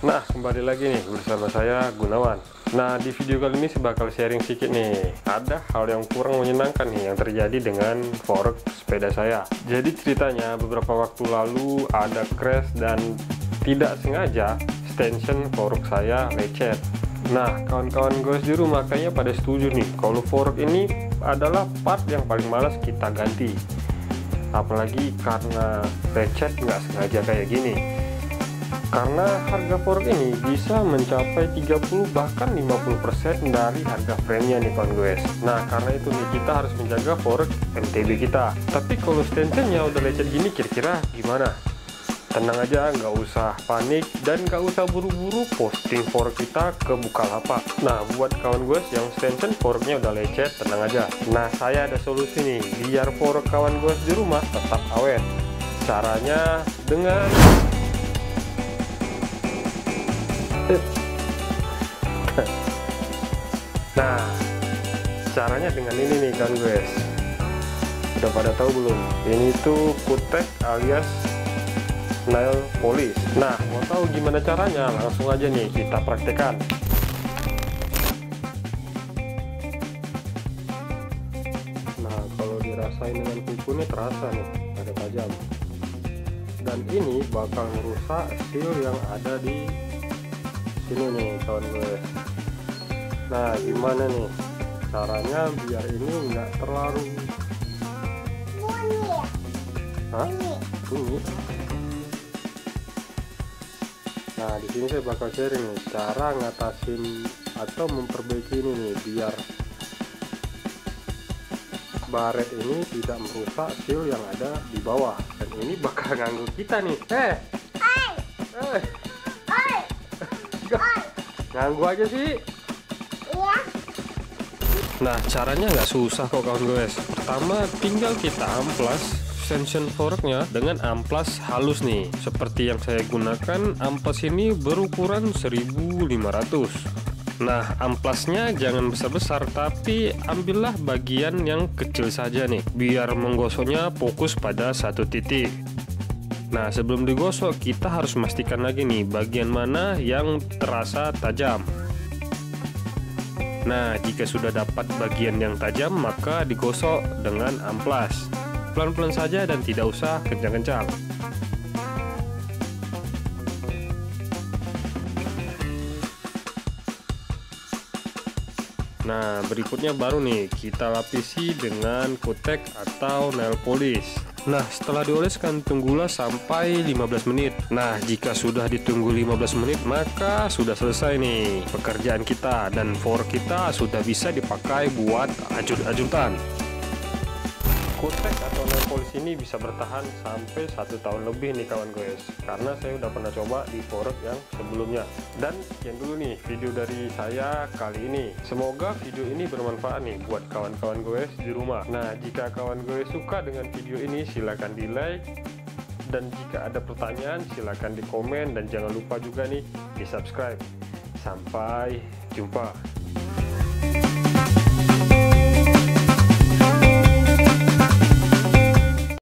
Nah, kembali lagi nih bersama saya Gunawan. Nah, di video kali ini saya bakal sharing sedikit nih, ada hal yang kurang menyenangkan nih yang terjadi dengan fork sepeda saya. Jadi ceritanya, beberapa waktu lalu ada crash dan tidak sengaja stanchion fork saya lecet. Nah, kawan-kawan guys di rumah kayaknya pada setuju nih kalau fork ini adalah part yang paling malas kita ganti, apalagi karena lecet nggak sengaja kayak gini. Karena harga fork ini bisa mencapai 30 bahkan 50% dari harga frame nya nih kawan guys. Nah, karena itu nih kita harus menjaga fork MTB kita. Tapi kalau stanchion nya udah lecet gini kira-kira gimana? Tenang aja, nggak usah panik dan nggak usah buru-buru posting fork kita ke Bukalapak. Nah, buat kawan guys yang stanchion fork nya udah lecet, tenang aja. Nah, saya ada solusi nih biar fork kawan guys di rumah tetap awet. Caranya dengan nah, caranya dengan ini nih kan guys. Udah pada tahu belum? Ini tuh kutek alias nail polish. Nah, mau tahu gimana caranya? Langsung aja nih kita praktekkan. Nah, kalau dirasain dengan kukunya terasa nih, agak tajam. Dan ini bakal merusak seal yang ada di ini nih kawan gue. Nah, gimana nih caranya biar ini nggak terlalu bunyi? Nah, di sini saya bakal sharing nih cara ngatasin atau memperbaiki ini nih biar baret ini tidak merusak seal yang ada di bawah. Dan ini bakal ganggu kita nih. Ganggu aja sih. Iya. Nah, caranya nggak susah kok kawan guys. Pertama, tinggal kita amplas stanchion forknya dengan amplas halus nih. Seperti yang saya gunakan, amplas ini berukuran 1500. Nah, amplasnya jangan besar-besar, tapi ambillah bagian yang kecil saja nih, biar menggosoknya fokus pada satu titik. Nah, sebelum digosok, kita harus memastikan lagi nih bagian mana yang terasa tajam. Nah, jika sudah dapat bagian yang tajam, maka digosok dengan amplas. Pelan-pelan saja dan tidak usah kencang-kencang. Nah, berikutnya baru nih kita lapisi dengan kutek atau nail polish. Nah, setelah dioleskan tunggulah sampai 15 menit. Nah, jika sudah ditunggu 15 menit maka sudah selesai nih pekerjaan kita dan fork kita sudah bisa dipakai buat ajut-ajutan. Kutek atau nail polish ini bisa bertahan sampai 1 tahun lebih nih kawan guys, karena saya udah pernah coba di fork yang sebelumnya. Dan sekian dulu nih video dari saya kali ini. Semoga video ini bermanfaat nih buat kawan-kawan guys di rumah. Nah, jika kawan guys suka dengan video ini silahkan di like, dan jika ada pertanyaan silahkan di komen, dan jangan lupa juga nih di subscribe. Sampai jumpa.